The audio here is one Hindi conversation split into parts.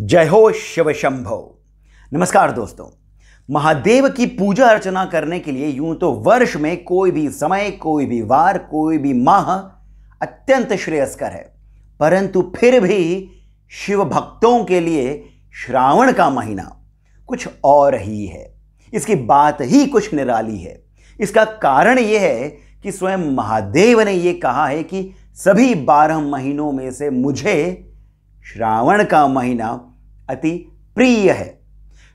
जय हो शिव शंभो। नमस्कार दोस्तों, महादेव की पूजा अर्चना करने के लिए यूं तो वर्ष में कोई भी समय, कोई भी वार, कोई भी माह अत्यंत श्रेयस्कर है, परंतु फिर भी शिव भक्तों के लिए श्रावण का महीना कुछ और ही है। इसकी बात ही कुछ निराली है। इसका कारण यह है कि स्वयं महादेव ने यह कहा है कि सभी 12 महीनों में से मुझे श्रावण का महीना अति प्रिय है।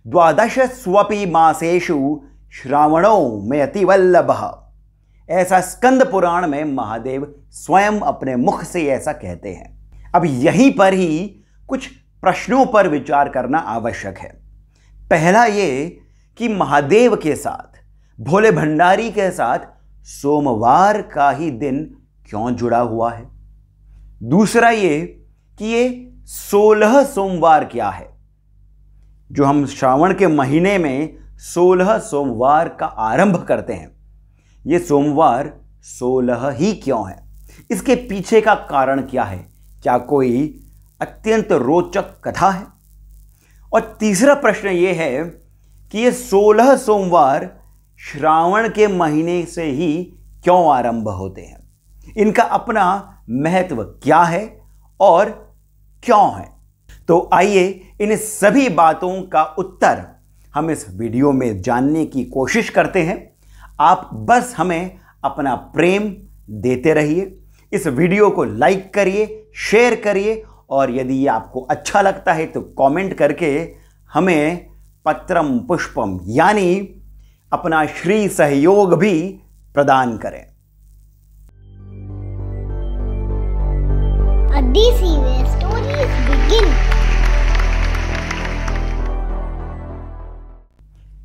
द्वादश स्वपि मासेषु श्रावणो में अति वल्लभः। ऐसा स्कंद पुराण में महादेव स्वयं अपने मुख से ऐसा कहते हैं। अब यहीं पर ही कुछ प्रश्नों पर विचार करना आवश्यक है। पहला ये कि महादेव के साथ, भोले भंडारी के साथ सोमवार का ही दिन क्यों जुड़ा हुआ है। दूसरा ये कि ये 16 सोमवार क्या है, जो हम श्रावण के महीने में 16 सोमवार का आरंभ करते हैं, ये सोमवार 16 ही क्यों है? इसके पीछे का कारण क्या है? क्या कोई अत्यंत रोचक कथा है? और तीसरा प्रश्न ये है कि ये 16 सोमवार श्रावण के महीने से ही क्यों आरंभ होते हैं? इनका अपना महत्व क्या है और क्यों है? तो आइए इन सभी बातों का उत्तर हम इस वीडियो में जानने की कोशिश करते हैं। आप बस हमें अपना प्रेम देते रहिए। इस वीडियो को लाइक करिए, शेयर करिए और यदि ये आपको अच्छा लगता है तो कमेंट करके हमें पत्रम पुष्पम यानी अपना श्री सहयोग भी प्रदान करें।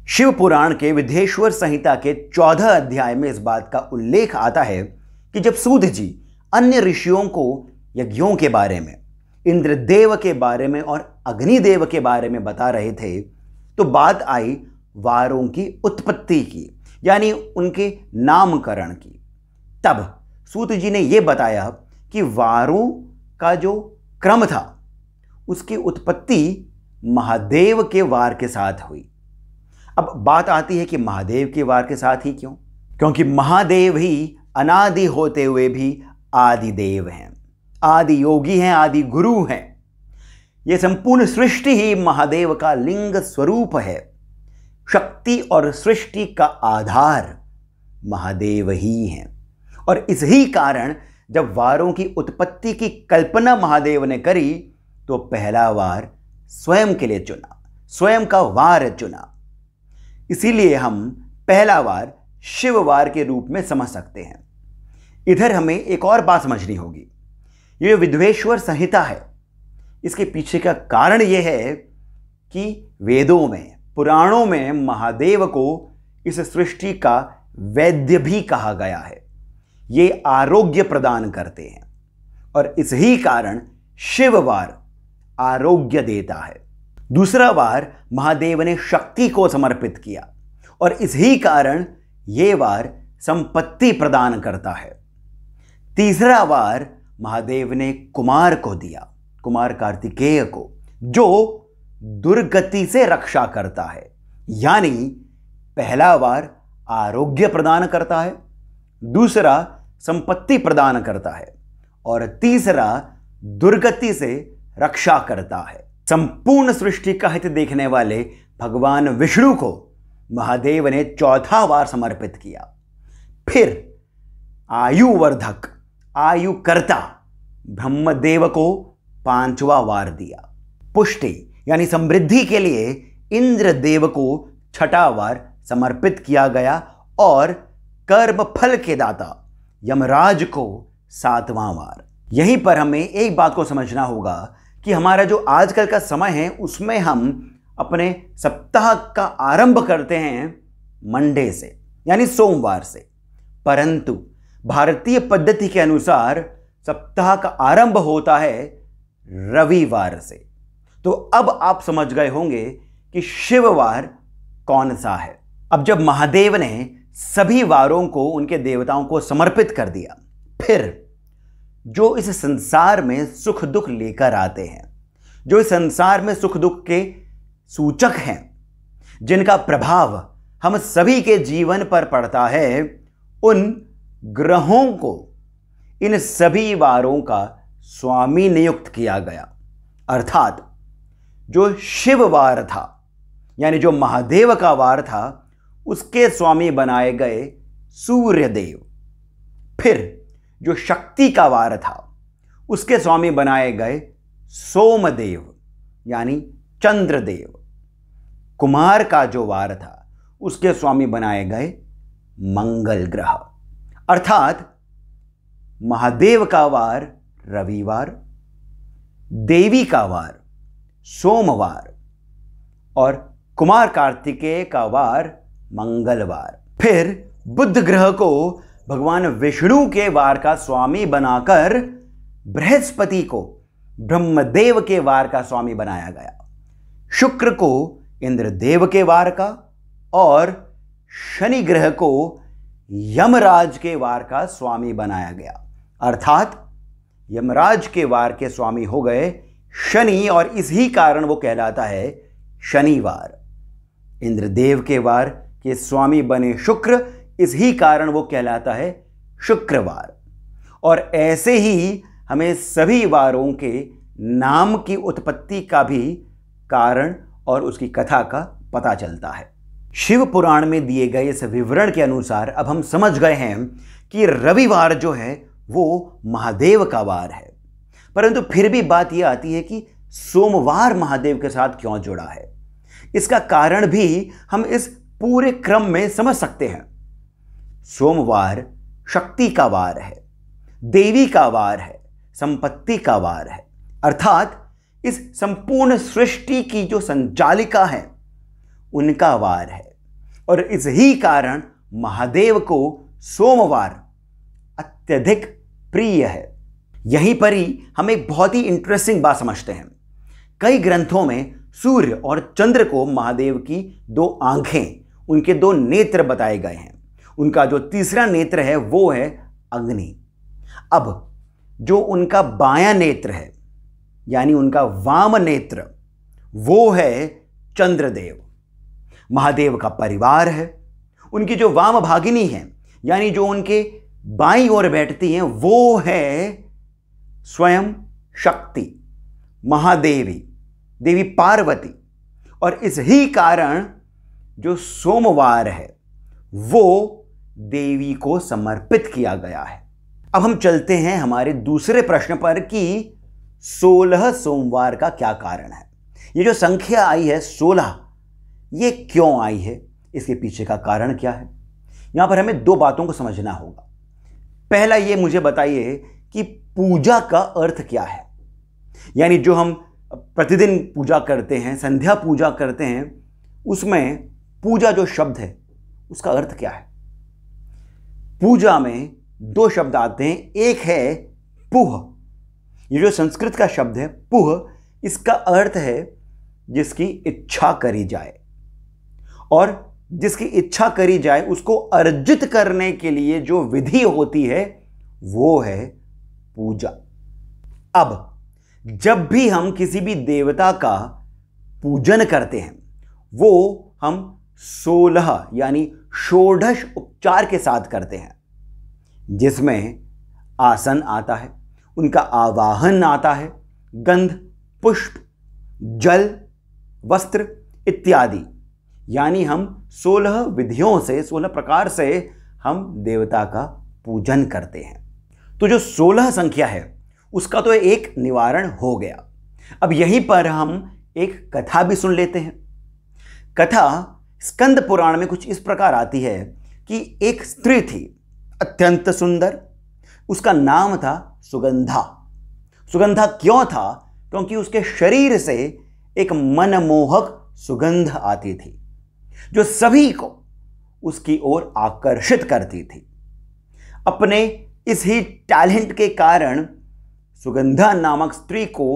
शिव पुराण के विधेश्वर संहिता के 14 अध्याय में इस बात का उल्लेख आता है कि जब सूत जी अन्य ऋषियों को यज्ञों के बारे में, इंद्रदेव के बारे में और अग्निदेव के बारे में बता रहे थे, तो बात आई वारों की उत्पत्ति की, यानी उनके नामकरण की। तब सूत जी ने यह बताया कि वारों का जो क्रम था उसकी उत्पत्ति महादेव के वार के साथ हुई। अब बात आती है कि महादेव के वार के साथ ही क्यों? क्योंकि महादेव ही अनादि होते हुए भी आदि देव हैं, आदि योगी हैं, आदि गुरु हैं। ये संपूर्ण सृष्टि ही महादेव का लिंग स्वरूप है। शक्ति और सृष्टि का आधार महादेव ही हैं और इस ही कारण जब वारों की उत्पत्ति की कल्पना महादेव ने करी तो पहला वार स्वयं के लिए चुना, स्वयं का वार चुना। इसीलिए हम पहला वार शिववार के रूप में समझ सकते हैं। इधर हमें एक और बात समझनी होगी। ये विधेश्वर संहिता है, इसके पीछे का कारण यह है कि वेदों में, पुराणों में महादेव को इस सृष्टि का वैद्य भी कहा गया है। ये आरोग्य प्रदान करते हैं और इस ही कारण शिववार आरोग्य देता है। दूसरा वार महादेव ने शक्ति को समर्पित किया और इस ही कारण ये वार संपत्ति प्रदान करता है। तीसरा वार महादेव ने कुमार को दिया, कुमार कार्तिकेय को, जो दुर्गति से रक्षा करता है, यानी पहला वार आरोग्य प्रदान करता है, दूसरा संपत्ति प्रदान करता है और तीसरा दुर्गति से रक्षा करता है। संपूर्ण सृष्टि का हित देखने वाले भगवान विष्णु को महादेव ने चौथा वार समर्पित किया। फिर आयुवर्धक, आयुकर्ता ब्रह्मदेव को पांचवा वार दिया। पुष्टि यानी समृद्धि के लिए इंद्रदेव को छठा वार समर्पित किया गया और कर्म फल के दाता यमराज को सातवां वार। यहीं पर हमें एक बात को समझना होगा कि हमारा जो आजकल का समय है उसमें हम अपने सप्ताह का आरंभ करते हैं मंडे से, यानी सोमवार से, परंतु भारतीय पद्धति के अनुसार सप्ताह का आरंभ होता है रविवार से। तो अब आप समझ गए होंगे कि शिववार कौन सा है। अब जब महादेव ने सभी वारों को उनके देवताओं को समर्पित कर दिया, फिर जो इस संसार में सुख दुख लेकर आते हैं, जो इस संसार में सुख दुख के सूचक हैं, जिनका प्रभाव हम सभी के जीवन पर पड़ता है, उन ग्रहों को इन सभी वारों का स्वामी नियुक्त किया गया। अर्थात जो शिव वार था, यानी जो महादेव का वार था, उसके स्वामी बनाए गए सूर्यदेव। फिर जो शक्ति का वार था, उसके स्वामी बनाए गए सोमदेव यानी चंद्रदेव। कुमार का जो वार था, उसके स्वामी बनाए गए मंगल ग्रह। अर्थात महादेव का वार रविवार, देवी का वार सोमवार और कुमार कार्तिकेय का वार मंगलवार। फिर बुध ग्रह को भगवान विष्णु के वार का स्वामी बनाकर बृहस्पति को ब्रह्मदेव के वार का स्वामी बनाया गया। शुक्र को इंद्रदेव के वार का और शनि ग्रह को यमराज के वार का स्वामी बनाया गया। अर्थात यमराज के वार के स्वामी हो गए शनि, और इसी कारण वो कहलाता है शनिवार। इंद्रदेव के वार के स्वामी बने शुक्र, इसी कारण वो कहलाता है शुक्रवार। और ऐसे ही हमें सभी वारों के नाम की उत्पत्ति का भी कारण और उसकी कथा का पता चलता है। शिव पुराण में दिए गए इस विवरण के अनुसार अब हम समझ गए हैं कि रविवार जो है वो महादेव का वार है, परंतु फिर भी बात यह आती है कि सोमवार महादेव के साथ क्यों जुड़ा है। इसका कारण भी हम इस पूरे क्रम में समझ सकते हैं। सोमवार शक्ति का वार है, देवी का वार है, संपत्ति का वार है। अर्थात इस संपूर्ण सृष्टि की जो संचालिका है उनका वार है, और इस ही कारण महादेव को सोमवार अत्यधिक प्रिय है। यहीं पर ही हम एक बहुत ही इंटरेस्टिंग बात समझते हैं। कई ग्रंथों में सूर्य और चंद्र को महादेव की दो आंखें, उनके दो नेत्र बताए गए हैं। उनका जो तीसरा नेत्र है वो है अग्नि। अब जो उनका बायां नेत्र है यानी उनका वाम नेत्र, वो है चंद्रदेव। महादेव का परिवार है, उनकी जो वाम भागिनी है यानी जो उनके बाईं ओर बैठती हैं, वो है स्वयं शक्ति महादेवी, देवी पार्वती। और इस ही कारण जो सोमवार है वो देवी को समर्पित किया गया है। अब हम चलते हैं हमारे दूसरे प्रश्न पर कि 16 सोमवार का क्या कारण है। ये जो संख्या आई है 16, ये क्यों आई है, इसके पीछे का कारण क्या है। यहाँ पर हमें दो बातों को समझना होगा। पहला, ये मुझे बताइए कि पूजा का अर्थ क्या है, यानी जो हम प्रतिदिन पूजा करते हैं, संध्या पूजा करते हैं, उसमें पूजा जो शब्द है उसका अर्थ क्या है। पूजा में दो शब्द आते हैं, एक है पुह। ये जो संस्कृत का शब्द है पुह, इसका अर्थ है जिसकी इच्छा करी जाए, और जिसकी इच्छा करी जाए उसको अर्जित करने के लिए जो विधि होती है वो है पूजा। अब जब भी हम किसी भी देवता का पूजन करते हैं वो हम 16 यानी षोडश उपचार के साथ करते हैं, जिसमें आसन आता है, उनका आवाहन आता है, गंध, पुष्प, जल, वस्त्र इत्यादि। यानी हम 16 विधियों से, 16 प्रकार से हम देवता का पूजन करते हैं। तो जो 16 संख्या है उसका तो एक निवारण हो गया। अब यहीं पर हम एक कथा भी सुन लेते हैं। कथा स्कंद पुराण में कुछ इस प्रकार आती है कि एक स्त्री थी अत्यंत सुंदर, उसका नाम था सुगंधा। सुगंधा क्यों था? क्योंकि उसके शरीर से एक मनमोहक सुगंध आती थी जो सभी को उसकी ओर आकर्षित करती थी। अपने इस ही टैलेंट के कारण सुगंधा नामक स्त्री को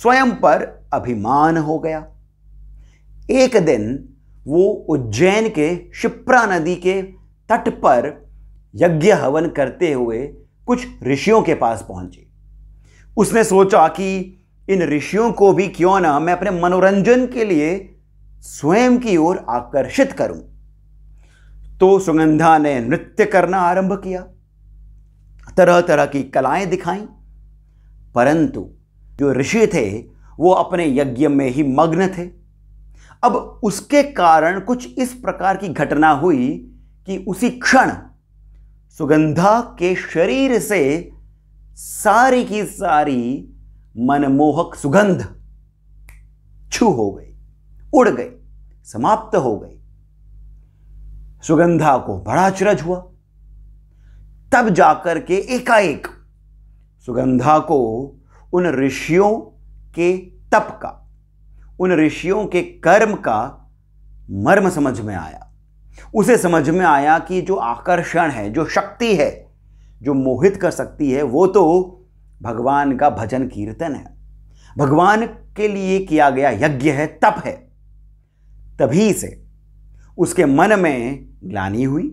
स्वयं पर अभिमान हो गया। एक दिन वो उज्जैन के क्षिप्रा नदी के तट पर यज्ञ हवन करते हुए कुछ ऋषियों के पास पहुंची। उसने सोचा कि इन ऋषियों को भी क्यों ना मैं अपने मनोरंजन के लिए स्वयं की ओर आकर्षित करूं। तो सुगंधा ने नृत्य करना आरंभ किया, तरह तरह की कलाएं दिखाई, परंतु जो ऋषि थे वो अपने यज्ञ में ही मग्न थे। अब उसके कारण कुछ इस प्रकार की घटना हुई कि उसी क्षण सुगंधा के शरीर से सारी की सारी मनमोहक सुगंध छू हो गई, उड़ गई, समाप्त हो गई। सुगंधा को बड़ा अचरज हुआ। तब जाकर के एकाएक सुगंधा को उन ऋषियों के तप का, उन ऋषियों के कर्म का मर्म समझ में आया। उसे समझ में आया कि जो आकर्षण है, जो शक्ति है, जो मोहित कर सकती है, वो तो भगवान का भजन कीर्तन है, भगवान के लिए किया गया यज्ञ है, तप है। तभी से उसके मन में ग्लानि हुई।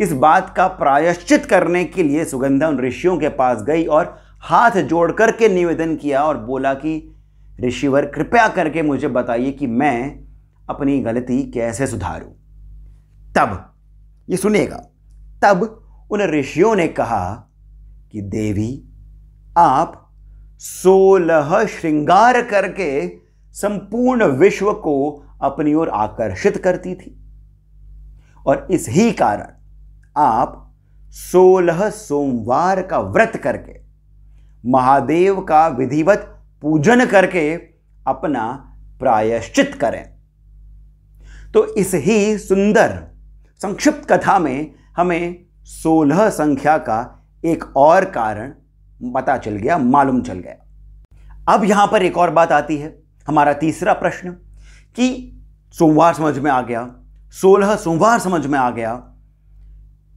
इस बात का प्रायश्चित करने के लिए सुगंधा उन ऋषियों के पास गई और हाथ जोड़ करके निवेदन किया और बोला कि ऋषिवर, कृपया करके मुझे बताइए कि मैं अपनी गलती कैसे सुधारूं। तब ये सुनेगा, तब उन ऋषियों ने कहा कि देवी, आप 16 श्रृंगार करके संपूर्ण विश्व को अपनी ओर आकर्षित करती थी और इस ही कारण आप 16 सोमवार का व्रत करके, महादेव का विधिवत पूजन करके अपना प्रायश्चित करें। तो इस ही सुंदर संक्षिप्त कथा में हमें 16 संख्या का एक और कारण पता चल गया, मालूम चल गया। अब यहां पर एक और बात आती है, हमारा तीसरा प्रश्न कि सोमवार समझ में आ गया, 16 सोमवार समझ में आ गया,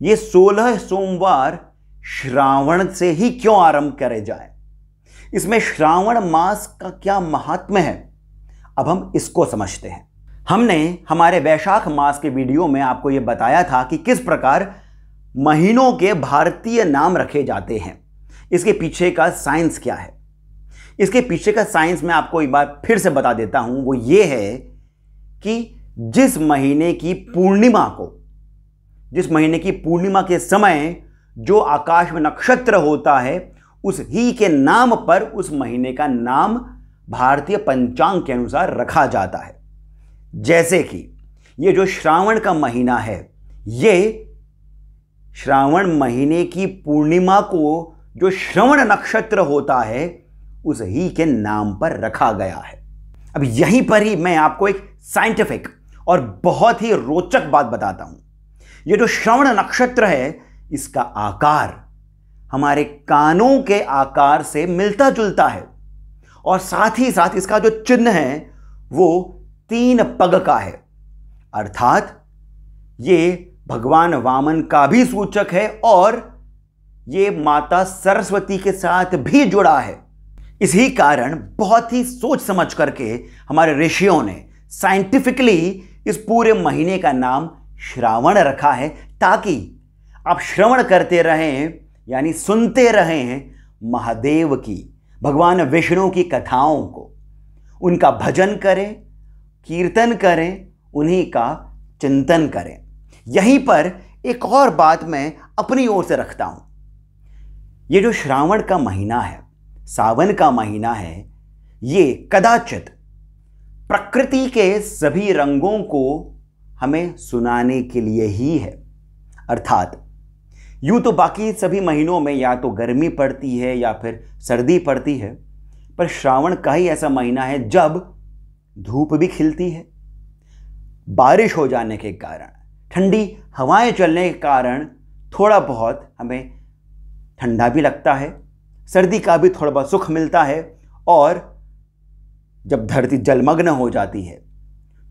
ये 16 सोमवार श्रावण से ही क्यों आरंभ करे जाए, इसमें श्रावण मास का क्या महात्म्य है? अब हम इसको समझते हैं। हमने हमारे वैशाख मास के वीडियो में आपको ये बताया था कि किस प्रकार महीनों के भारतीय नाम रखे जाते हैं, इसके पीछे का साइंस क्या है। इसके पीछे का साइंस मैं आपको एक बार फिर से बता देता हूं, वो ये है कि जिस महीने की पूर्णिमा के समय जो आकाश में नक्षत्र होता है, उस ही के नाम पर उस महीने का नाम भारतीय पंचांग के अनुसार रखा जाता है। जैसे कि ये जो श्रावण का महीना है, ये श्रावण महीने की पूर्णिमा को जो श्रवण नक्षत्र होता है, उस ही के नाम पर रखा गया है। अब यहीं पर ही मैं आपको एक साइंटिफिक और बहुत ही रोचक बात बताता हूं। ये जो श्रवण नक्षत्र है, इसका आकार हमारे कानों के आकार से मिलता जुलता है और साथ ही साथ इसका जो चिन्ह है वो 3 पग का है, अर्थात ये भगवान वामन का भी सूचक है और ये माता सरस्वती के साथ भी जुड़ा है। इसी कारण बहुत ही सोच समझ करके हमारे ऋषियों ने साइंटिफिकली इस पूरे महीने का नाम श्रावण रखा है, ताकि आप श्रवण करते रहें, यानी सुनते रहें महादेव की, भगवान विष्णु की कथाओं को, उनका भजन करें, कीर्तन करें, उन्हीं का चिंतन करें। यहीं पर एक और बात मैं अपनी ओर से रखता हूँ। ये जो श्रावण का महीना है, सावन का महीना है, ये कदाचित प्रकृति के सभी रंगों को हमें सुनाने के लिए ही है। अर्थात यूँ तो बाकी सभी महीनों में या तो गर्मी पड़ती है या फिर सर्दी पड़ती है, पर श्रावण का ही ऐसा महीना है जब धूप भी खिलती है। बारिश हो जाने के कारण, ठंडी हवाएं चलने के कारण थोड़ा बहुत हमें ठंडा भी लगता है, सर्दी का भी थोड़ा बहुत सुख मिलता है। और जब धरती जलमग्न हो जाती है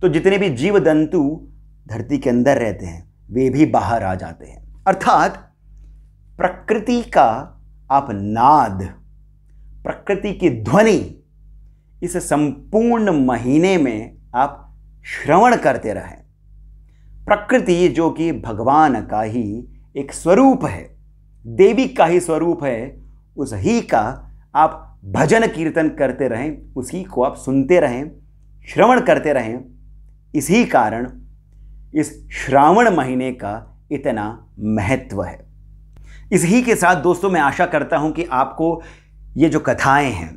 तो जितने भी जीव जंतु धरती के अंदर रहते हैं वे भी बाहर आ जाते हैं। अर्थात प्रकृति का आप नाद, प्रकृति की ध्वनि, इस संपूर्ण महीने में आप श्रवण करते रहें। प्रकृति जो कि भगवान का ही एक स्वरूप है, देवी का ही स्वरूप है, उस ही का आप भजन कीर्तन करते रहें, उसी को आप सुनते रहें, श्रवण करते रहें। इसी कारण इस श्रावण महीने का इतना महत्व है। इसी के साथ दोस्तों मैं आशा करता हूं कि आपको ये जो कथाएं हैं,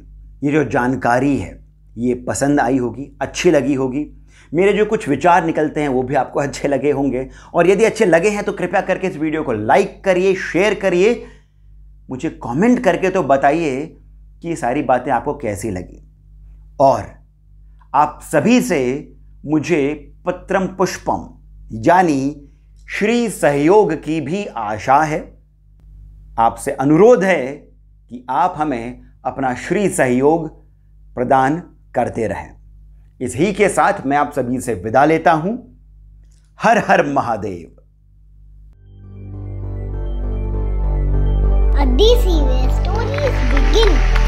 ये जो जानकारी है, ये पसंद आई होगी, अच्छी लगी होगी। मेरे जो कुछ विचार निकलते हैं वो भी आपको अच्छे लगे होंगे। और यदि अच्छे लगे हैं तो कृपया करके इस वीडियो को लाइक करिए, शेयर करिए, मुझे कमेंट करके तो बताइए कि ये सारी बातें आपको कैसी लगी। और आप सभी से मुझे पत्रम पुष्पम यानी श्री सहयोग की भी आशा है। आपसे अनुरोध है कि आप हमें अपना श्री सहयोग प्रदान करते रहें। इसी के साथ मैं आप सभी से विदा लेता हूं। हर हर Mahadev. These evil stories begin.